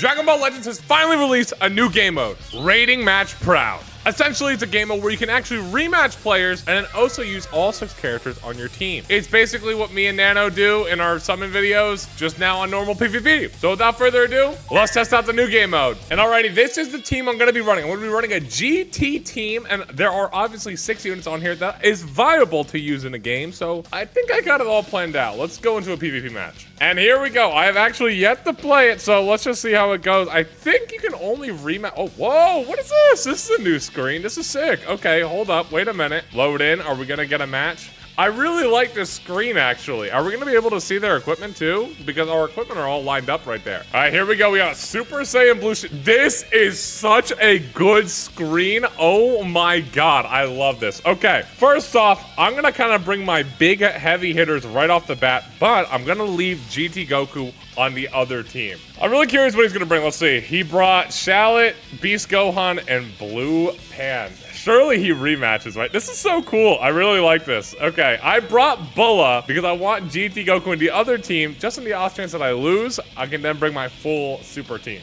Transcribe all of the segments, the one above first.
Dragon Ball Legends has finally released a new game mode, Rating Match Pro. Essentially, it's a game mode where you can actually rematch players and then also use all 6 characters on your team. It's basically what me and Nano do in our summon videos, just now on normal PvP. So without further ado, let's test out the new game mode. And alrighty, this is the team I'm gonna be running. I'm gonna be running a GT team, and there are obviously 6 units on here that is viable to use in a game, so I think I got it all planned out. Let's go into a PvP match. And here we go. I have actually yet to play it, so let's just see how it goes. I think you can only rematch. Oh, whoa, what is this? This is a new screen. This is sick. Okay, hold up. Wait a minute. Load in. Are we gonna get a match? I really like this screen, actually. Are we gonna be able to see their equipment too? Because our equipment are all lined up right there. All right, here we go. We got Super Saiyan Blue. This is such a good screen. Oh my God, I love this. Okay, first off, I'm gonna kind of bring my big heavy hitters right off the bat, but I'm gonna leave GT Goku on the other team. I'm really curious what he's gonna bring. Let's see. He brought Shallot, Beast Gohan, and Blue Pan. Surely he rematches, right? This is so cool. I really like this. Okay, I brought Bulla because I want GT Goku and the other team. Just in the off chance that I lose, I can then bring my full super team.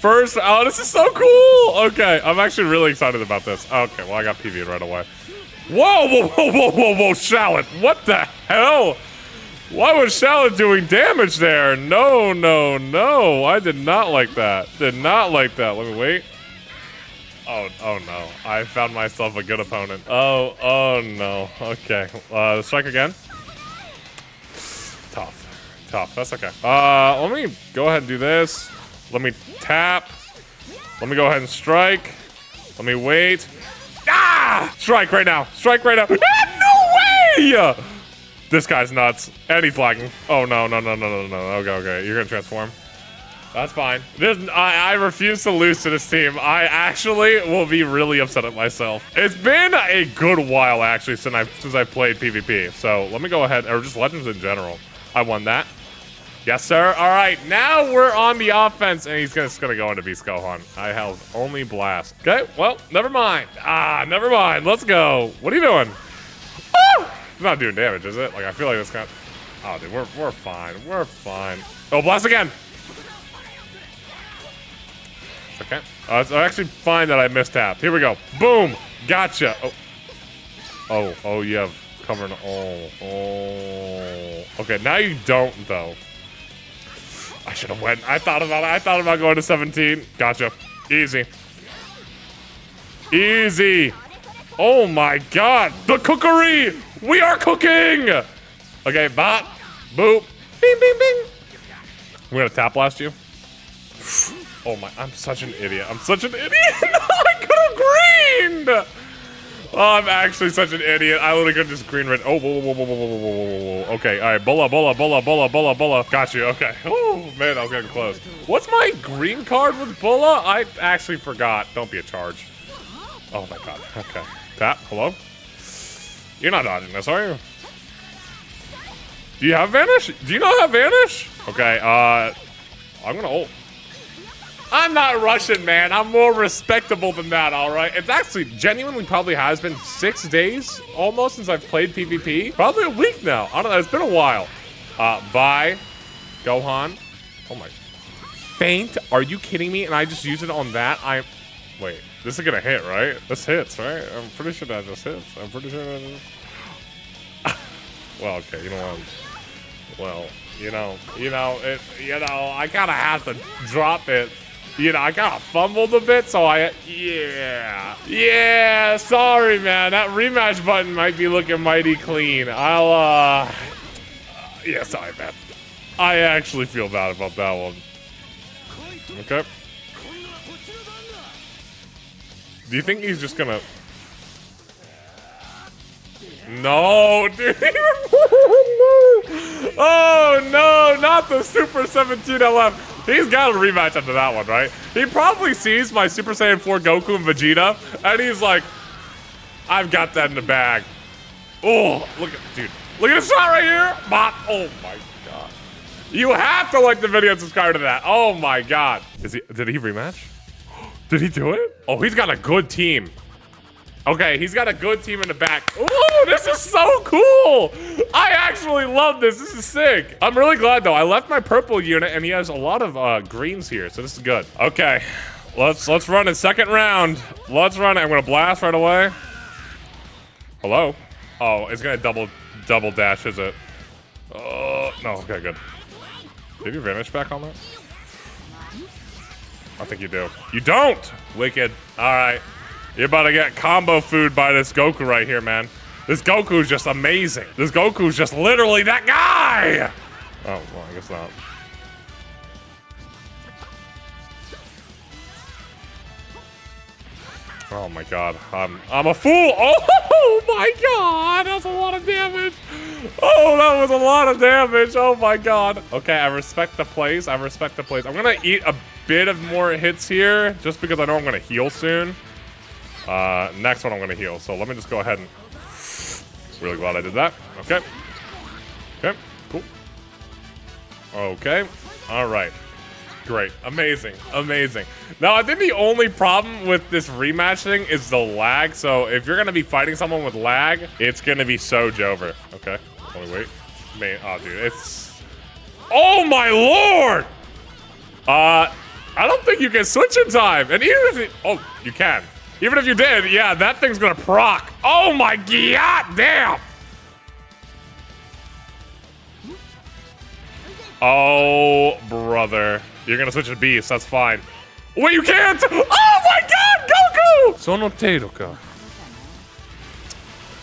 First, oh, this is so cool. Okay, I'm actually really excited about this. Okay, well, I got PV'd right away. Whoa, whoa, whoa, whoa, whoa, whoa, Shallot. What the hell? Why was Shallot doing damage there? No, no, no. I did not like that. Did not like that. Let me wait. Oh, oh no. I found myself a good opponent. Oh, oh no. Okay. Strike again. Tough. Tough. That's okay. Let me go ahead and do this. Let me tap. Let me go ahead and strike. Let me wait. Ah! Strike right now. Strike right now. Ah, no way! This guy's nuts. And he's lagging. Oh, no, no, no, no, no, no. Okay, okay. You're going to transform. That's fine. I refuse to lose to this team. I actually will be really upset at myself. It's been a good while, actually, since I played PvP. So let me go ahead, or just Legends in general. I won that. Yes, sir. All right, now we're on the offense, and he's just going to go into Beast Gohan. I held only blast. Okay, well, never mind. Ah, never mind. Let's go. What are you doing? It's not doing damage, is it? Like, I feel like this kind of... Oh, dude, we're fine. We're fine. Oh, blast again. Okay. It's actually fine that I mistapped. Here we go. Boom. Gotcha. Oh. Oh. Oh, you have cover and all. Oh. Okay, now you don't, though. I should have went. I thought about it. I thought about going to 17. Gotcha. Easy. Easy. Oh, my God. The cookery. We are cooking! Okay, bop, boop, bing, bing, bing. We're gonna tap blast you. Oh my, I'm such an idiot. I'm such an idiot! I could've greened! Oh, I'm actually such an idiot. I literally could've just greened red. Oh, whoa, whoa, whoa, whoa, whoa, whoa, whoa. Okay, alright, Bulla, Bulla, Bulla, Bulla, Bulla, Bulla. Got you, okay. Oh, man, I was getting close. What's my green card with Bulla? I actually forgot. Don't be a charge. Oh my God, okay. Tap, hello? You're not dodging this, are you? Do you have Vanish? Do you not have Vanish? Okay, I'm gonna ult. I'm not Russian, man. I'm more respectable than that, all right? It's actually genuinely probably has been 6 days almost since I've played PvP. Probably a week now. I don't know. It's been a while. Bye, Gohan. Oh, my. Faint? Are you kidding me? And I just used it on that? Wait. This is gonna hit, right? This hits, right? I'm pretty sure that just hits. I'm pretty sure that just... Well, okay, you know what? Well, you know, I kinda have to drop it. You know, I kinda fumbled a bit, so I... Yeah. Yeah, sorry, man. That rematch button might be looking mighty clean. I'll, Yeah, sorry, man. I actually feel bad about that one. Okay. Do you think he's just gonna... No, dude. Oh, no, not the Super 17 LF. He's got a rematch after that one, right? He probably sees my Super Saiyan 4 Goku and Vegeta, and he's like, I've got that in the bag. Oh, look at... Dude, look at the shot right here. Bop. Oh, my God. You have to like the video and subscribe to that. Oh, my God. Did he rematch? Did he do it? Oh, he's got a good team. Okay, he's got a good team in the back. Ooh, This is so cool. I actually love this. This is sick. I'm really glad, though. I left my purple unit, and he has a lot of greens here, so this is good. Okay, let's run it. Second round. Let's run it. I'm going to blast right away. Hello? Oh, it's going to double dash, is it? Oh, no. Okay, good. Did you vanish back on that? I think you do. You don't! Wicked. All right. You're about to get combo food by this Goku right here, man. This Goku's just amazing. This Goku's just literally that guy! Oh, well, I guess not. Oh, my God. I'm a fool! Oh, my God! That's a lot of damage! Oh, that was a lot of damage! Oh, my God. Okay, I respect the plays. I respect the plays. I'm gonna eat a bit of more hits here, just because I know I'm gonna heal soon. Next one I'm gonna heal, so let me just go ahead and... Really glad I did that. Okay. Okay, cool. Okay. Alright. Great. Amazing. Amazing. Now, I think the only problem with this rematch thing is the lag, so if you're gonna be fighting someone with lag, it's gonna be so over. Okay. Let me wait. Man, oh, dude, it's... Oh, my Lord! I don't think you can switch in time, and even if it... Oh, you can. Even if you did, yeah, that thing's gonna proc. Oh my god damn! Oh, brother. You're gonna switch to Beast, that's fine. Wait, you can't! Oh my god, Goku! Sono Teruka.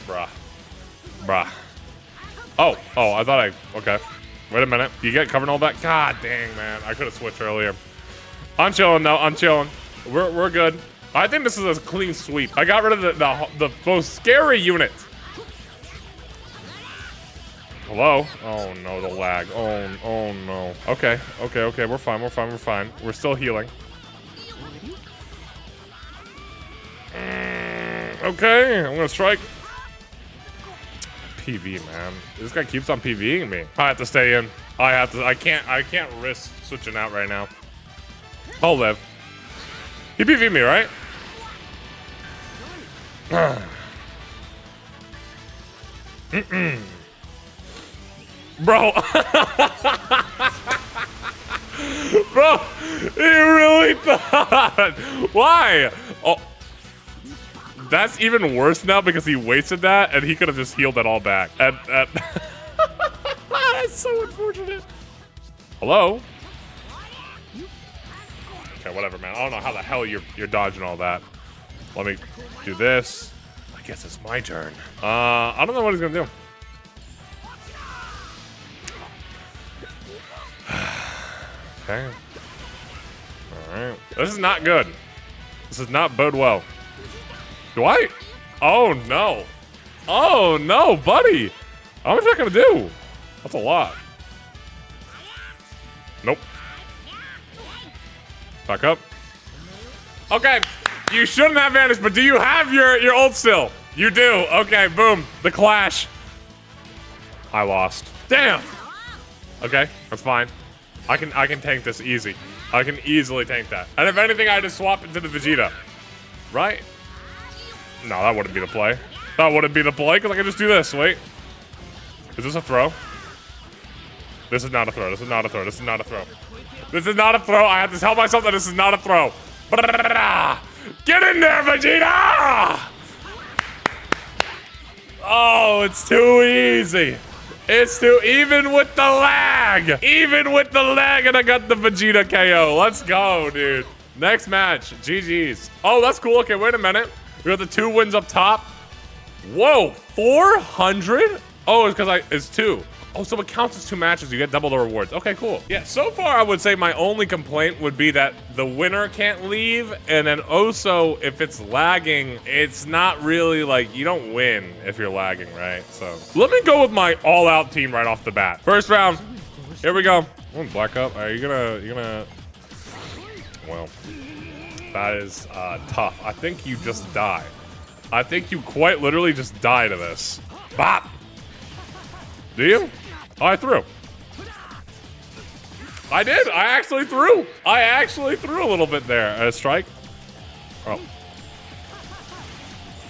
Bruh. Bruh. Oh, oh, I thought okay. Wait a minute, you get covered all that? God dang, man, I could've switched earlier. I'm chilling though, I'm chilling. We're good. I think this is a clean sweep. I got rid of the most scary unit. Hello? Oh no, the lag. Oh no. Okay, okay, okay. We're fine, we're fine, we're fine. We're still healing. Okay, I'm gonna strike. PV, man. This guy keeps on PVing me. I have to stay in. I can't risk switching out right now. I'll live. He PV'd me, right? Mm-mm. Bro. Bro, he really thought. Why? Oh, that's even worse now because he wasted that and he could have just healed it all back. And that's so unfortunate. Hello? Okay, whatever, man. I don't know how the hell you're dodging all that. Let me do this. I guess it's my turn. I don't know what he's gonna do. Okay. All right. This is not good. This does not bode well. Do I? Oh no. Oh no, buddy. How much is that gonna do? That's a lot. Nope. Back up. Okay, you shouldn't have vanished, but do you have your ult still? You do. Okay, boom. The clash. I lost. Damn. Okay, that's fine. I can tank this easy. I can easily tank that. And if anything, I just swap into the Vegeta. Right? No, that wouldn't be the play. That wouldn't be the play, because I can just do this. Wait. Is this a throw? This is not a throw. This is not a throw. This is not a throw. This is not a throw. I have to tell myself that this is not a throw. Get in there, Vegeta! Oh, it's too easy. It's too, even with the lag. Even with the lag, and I got the Vegeta KO. Let's go, dude. Next match, GG's. Oh, that's cool. Okay, wait a minute. We got the 2 wins up top. Whoa, 400? Oh, it's because it's 2. Oh, so it counts as 2 matches. You get double the rewards. Okay, cool. Yeah, so far I would say my only complaint would be that the winner can't leave. And then also, if it's lagging, it's not really like you don't win if you're lagging, right? So let me go with my all-out team right off the bat. First round. Here we go. I'm black up. Are you gonna? You're gonna? Well, that is tough. I think you just die. I think you quite literally just die to this. Bop. Do you? Oh, I threw. I did. I actually threw. I actually threw a little bit there. A strike. Oh.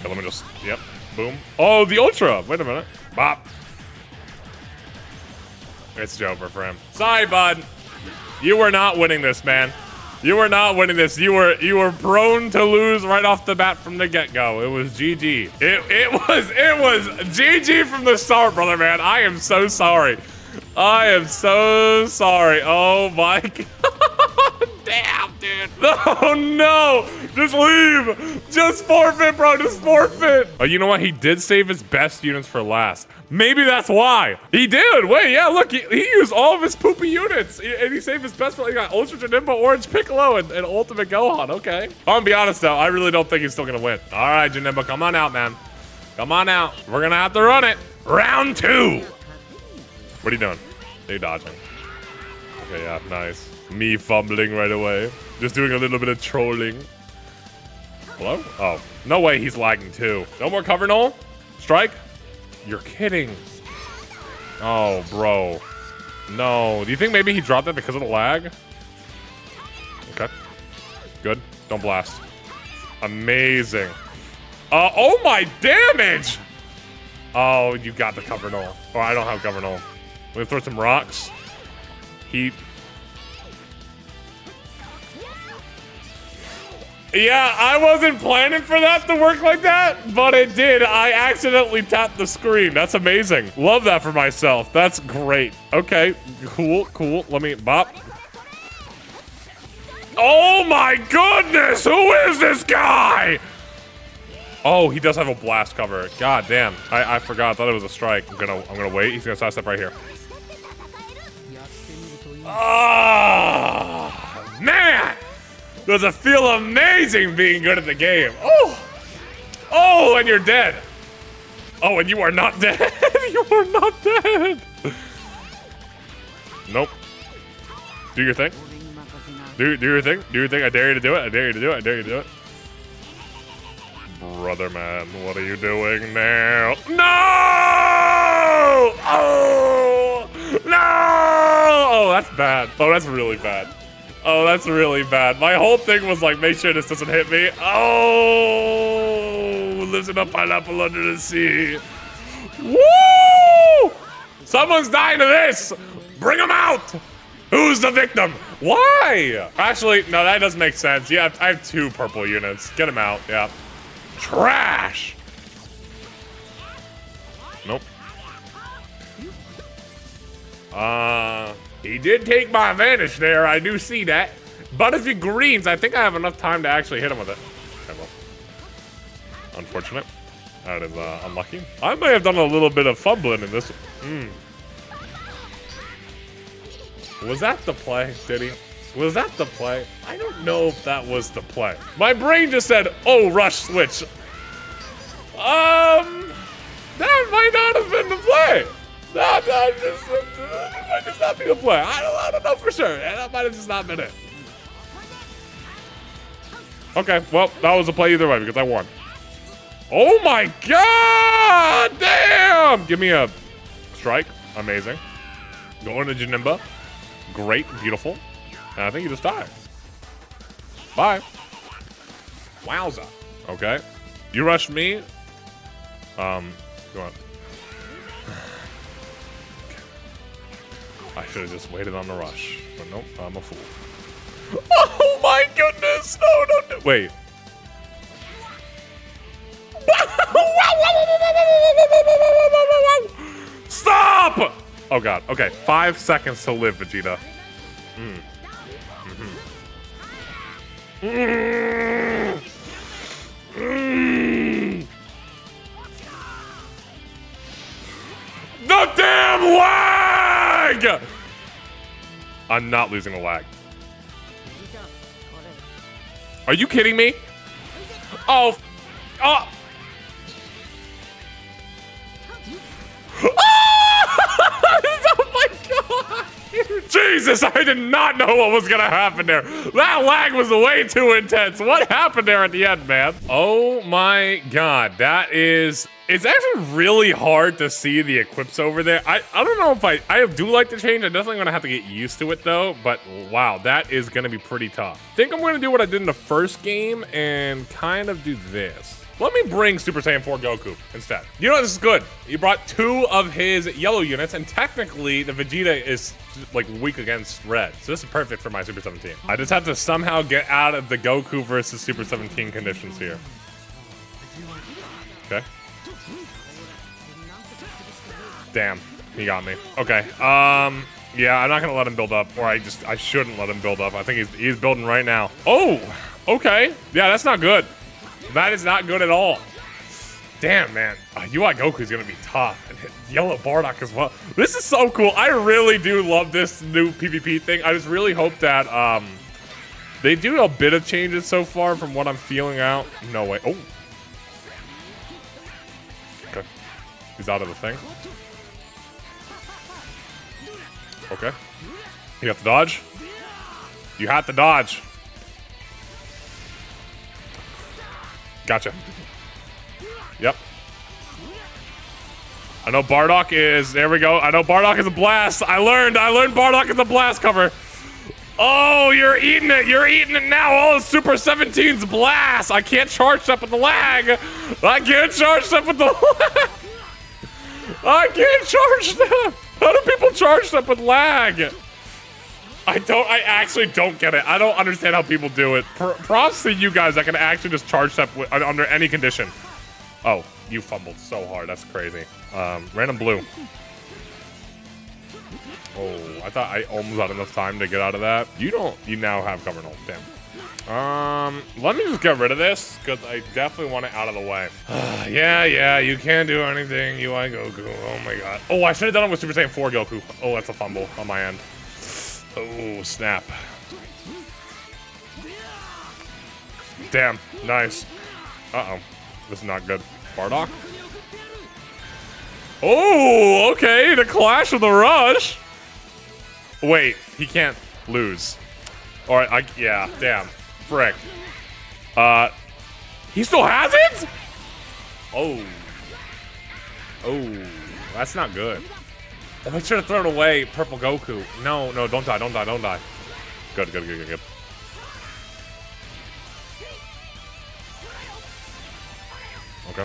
Okay, let me just. Yep. Boom. Oh, the Ultra! Wait a minute. Bop. It's Jover for him. Sorry, bud. You were not winning this, man. You were not winning this. You were prone to lose right off the bat from the get-go. It was GG. It was GG from the start, brother, man. I am so sorry. I am so sorry. Oh my god. Damn, dude. Oh no. Just leave. Just forfeit, bro. Just forfeit. Oh, you know what? He did save his best units for last. Maybe that's why. He did. Wait, yeah, look. He used all of his poopy units, and he saved his best for, he got Ultra Janimbo, Orange Piccolo, and Ultimate Gohan. Okay. I'm gonna be honest, though. I really don't think he's still gonna win. All right, Janimbo, come on out, man. Come on out. We're gonna have to run it. Round two. What are you doing? Are you dodging? Okay, yeah, nice. Me fumbling right away. Just doing a little bit of trolling. Hello? Oh, no way he's lagging too. No more cover null? Strike? You're kidding. Oh, bro. No. Do you think maybe he dropped that because of the lag? Okay. Good. Don't blast. Amazing. Oh, my damage! Oh, you got the cover null. Oh, I don't have cover null. We're gonna throw some rocks. Heat. Yeah, I wasn't planning for that to work like that, but it did. I accidentally tapped the screen. That's amazing. Love that for myself. That's great. Okay, cool, cool. Let me bop. Oh my goodness, who is this guy? Oh, he does have a blast cover. God damn. I forgot. I thought it was a strike. I'm gonna wait. He's gonna sidestep right here. Oh, man! Does it feel amazing being good at the game? Oh! Oh, and you're dead. Oh, and you are not dead. You are not dead. Nope. Do your thing. Do your thing. Do your thing. I dare you to do it. I dare you to do it. I dare you to do it. Brother man, what are you doing now? No! Oh! No! Oh, that's bad. Oh, that's really bad. Oh, that's really bad. My whole thing was like, make sure this doesn't hit me. Oh! Lives in a pineapple under the sea. Woo! Someone's dying to this! Bring him out! Who's the victim? Why? Actually, no, that doesn't make sense. Yeah, I have two purple units. Get him out, yeah. Trash. Nope. He did take my advantage there. I do see that. But if he greens, I think I have enough time to actually hit him with it. Okay, well. Unfortunate. That is unlucky. I may have done a little bit of fumbling in this. Was that the play, did he? Was that the play? I don't know if that was the play. My brain just said, oh, rush switch. That might not have been the play. That might just not be the play. I don't know for sure. That might have just not been it. Okay, well, that was a play either way because I won. Oh my god, damn. Give me a strike, amazing. Going to Janimba, great, beautiful. And I think you just died. Bye. Wowza. Okay. You rushed me. Go on. Okay. I should have just waited on the rush. But nope, I'm a fool. Oh my goodness! No. Wait. Stop! Oh god. Okay. 5 seconds to live, Vegeta. The damn lag! I'm not losing the lag. Are you kidding me? Oh, oh. Jesus, I did not know what was gonna happen there. That lag was way too intense. What happened there at the end, man? Oh my god, that is... It's actually really hard to see the equips over there. I don't know if I do like the change. I'm definitely gonna have to get used to it though, but wow, that is gonna be pretty tough. I think I'm gonna do what I did in the first game and kind of do this. Let me bring Super Saiyan 4 Goku instead. You know what, this is good. You brought two of his yellow units, and technically the Vegeta is like weak against red. So this is perfect for my Super 17. I just have to somehow get out of the Goku versus Super 17 conditions here. Okay. Damn, he got me. Okay, yeah, I'm not gonna let him build up, or I shouldn't let him build up. I think he's building right now. Oh, okay. Yeah, that's not good. That is not good at all. Damn, man. UI Goku's gonna be tough. And hit yellow Bardock as well. This is so cool. I really do love this new PvP thing. I just really hope that they do a bit of changes so far from what I'm feeling out. No way. Oh. Okay. He's out of the thing. Okay. You have to dodge. You have to dodge. Gotcha. Yep. I know Bardock is, there we go. I know Bardock is a blast. I learned Bardock is a blast cover. Oh, you're eating it now. Oh, Super 17's blast. I can't charge up with the lag. I can't charge up with the lag. I can't charge them. How do people charge up with lag? I actually don't get it. I don't understand how people do it. Props to you guys that can actually just charge step under any condition. Oh, you fumbled so hard. That's crazy. Random blue. Oh, I thought I almost had enough time to get out of that. You don't. You now have cover null. Damn. Let me just get rid of this because I definitely want it out of the way. Yeah, you can't do anything, UI Goku. Oh my god. Oh, I should have done it with Super Saiyan 4 Goku. Oh, that's a fumble on my end. Oh, snap. Damn, nice. Uh-oh, this is not good. Bardock? Oh, okay, the clash of the rush. Wait, he can't lose. All right, yeah, damn, frick. He still has it? Oh. Oh, that's not good. I should have thrown away purple Goku. No, no, don't die, don't die, don't die. Good, good, good, good, good. Okay.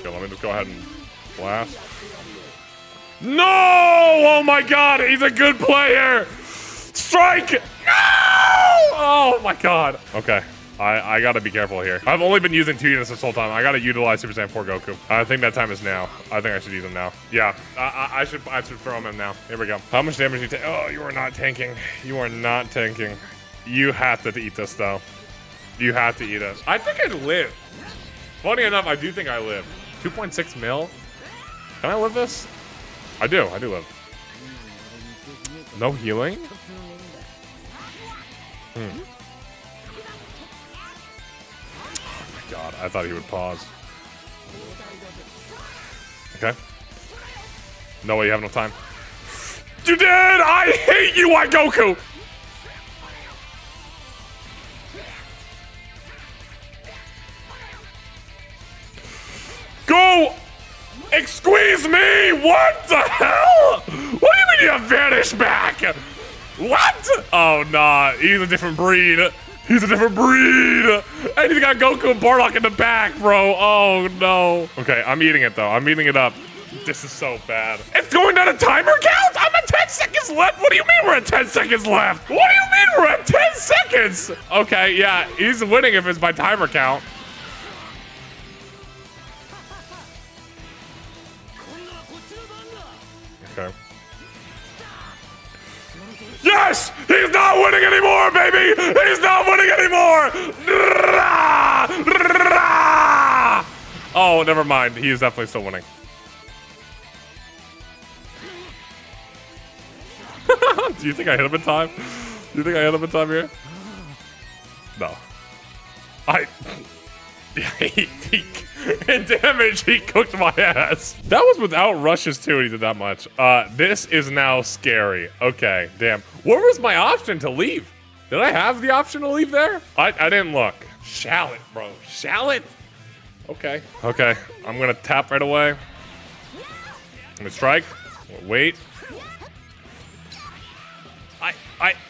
Okay, let me just go ahead and blast. No! Oh my god, he's a good player! Strike! No! Oh my god. Okay. I gotta be careful here. I've only been using 2 units this whole time. I gotta utilize Super Saiyan 4 Goku. I think that time is now. I think I should use him now. Yeah, I should throw him in now. Here we go. How much damage do you take? Oh, you are not tanking. You are not tanking. You have to eat this though. You have to eat it. I think I'd live. Funny enough, I do think I live. 2.6 mil. Can I live this? I do live. No healing? Hmm. God, I thought he would pause. Okay. No way, you have no time. You did! I hate you, UI Goku! Go! Excuse me! What the hell? What do you mean you have vanish back? What? Oh, nah, he's a different breed. He's a different breed! And he's got Goku and Bardock in the back, bro. Oh, no. Okay, I'm eating it, though. I'm eating it up. This is so bad. It's going down a timer count? I'm at 10 seconds left. What do you mean we're at 10 seconds left? What do you mean we're at 10 seconds? Okay, yeah, he's winning if it's by timer count. Okay. Yes! He's not winning anymore, baby! He's not winning anymore! Oh, never mind. He is definitely still winning. Do you think I hit him in time? Do you think I hit him in time here? No. In damage, he cooked my ass. That was without rushes, too, and he did that much. This is now scary. Okay, damn. Where was my option to leave? Did I have the option to leave there? I didn't look. Shallot, bro. Shallot? Okay. Okay, I'm gonna tap right away. I'm gonna strike. Wait.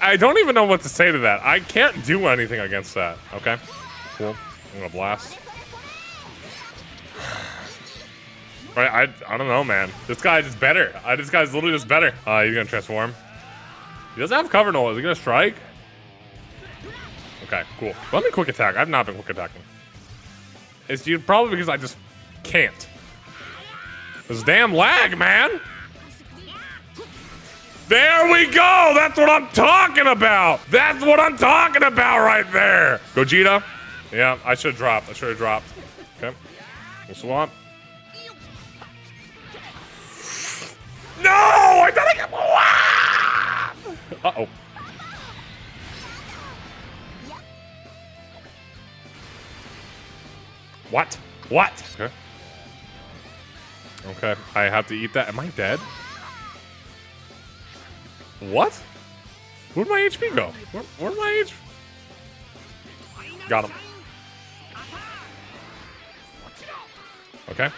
I don't even know what to say to that. I can't do anything against that. Okay. cool. I'm gonna blast. Right, I don't know, man. This guy is better. This guy's literally just better. He's gonna transform. He doesn't have cover null. Is he gonna strike? Okay, cool. Let me quick attack. I've not been quick attacking. It's probably because I just can't. This damn lag, man. There we go. That's what I'm talking about. That's what I'm talking about right there. Gogeta. Yeah, I should have dropped. I should have dropped. Okay. We'll swap. No! I thought I got... Ah! Uh-oh. What? What? Okay. Okay, I have to eat that. Am I dead? What? Where'd my HP go? Where'd my HP? Got him. Okay.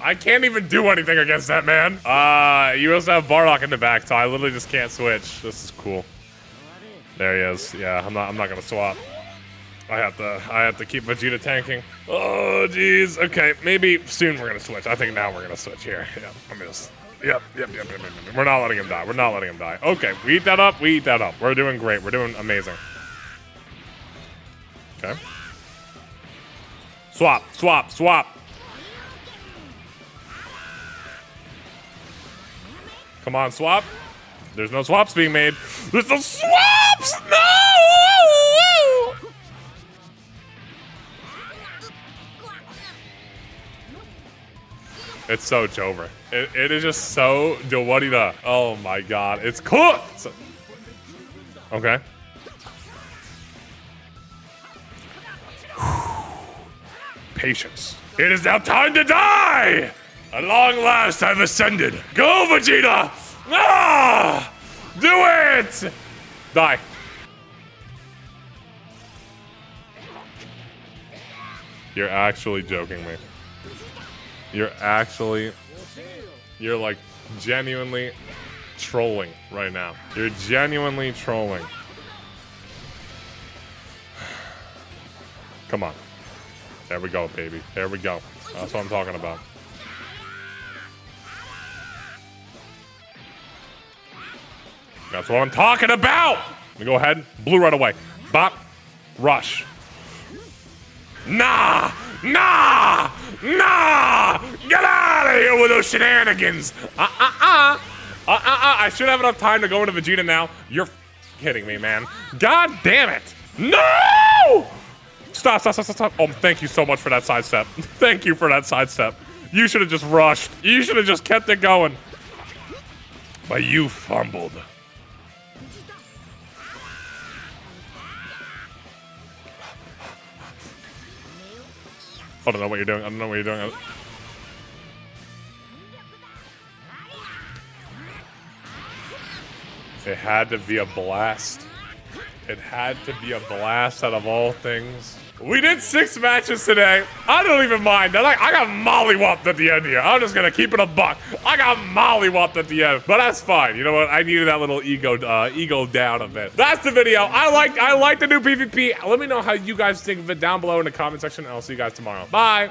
I can't even do anything against that man. You also have Bardock in the back, so I literally just can't switch. This is cool. There he is. Yeah, I'm not gonna swap. I have to keep Vegeta tanking. Oh jeez. Okay, maybe soon we're gonna switch. I think now we're gonna switch here. Yeah, I'm just. Yep. We're not letting him die. We're not letting him die. Okay, we eat that up. We eat that up. We're doing great. We're doing amazing. Okay. Swap. Swap. Swap. Come on, swap. There's no swaps being made. There's no swaps. No. It's so Jover. It is just so Dawatida. Oh my god, it's cooked! Okay. Patience. It is now time to die! At long last, I've ascended. Go, Vegeta! Ah! Do it! Die. You're actually joking me. You're like genuinely trolling right now. You're genuinely trolling. Come on. There we go, baby. There we go. That's what I'm talking about. That's what I'm talking about! Let me go ahead. Blue right away. Bop. Rush. Nah! Nah! Nah! Get out of here with those shenanigans! I should have enough time to go into Vegeta now. You're kidding me, man. God damn it! No! Stop. Oh, thank you so much for that sidestep. Thank you for that sidestep. You should have just rushed. You should have just kept it going. But you fumbled. I don't know what you're doing. I don't know what you're doing. It had to be a blast. It had to be a blast out of all things. We did 6 matches today. I don't even mind. I got mollywopped at the end here. I'm just gonna keep it a buck. I got mollywopped at the end, but that's fine. You know what? I needed that little ego down a bit. That's the video. I like the new PvP. Let me know how you guys think of it down below in the comment section. And I'll see you guys tomorrow. Bye.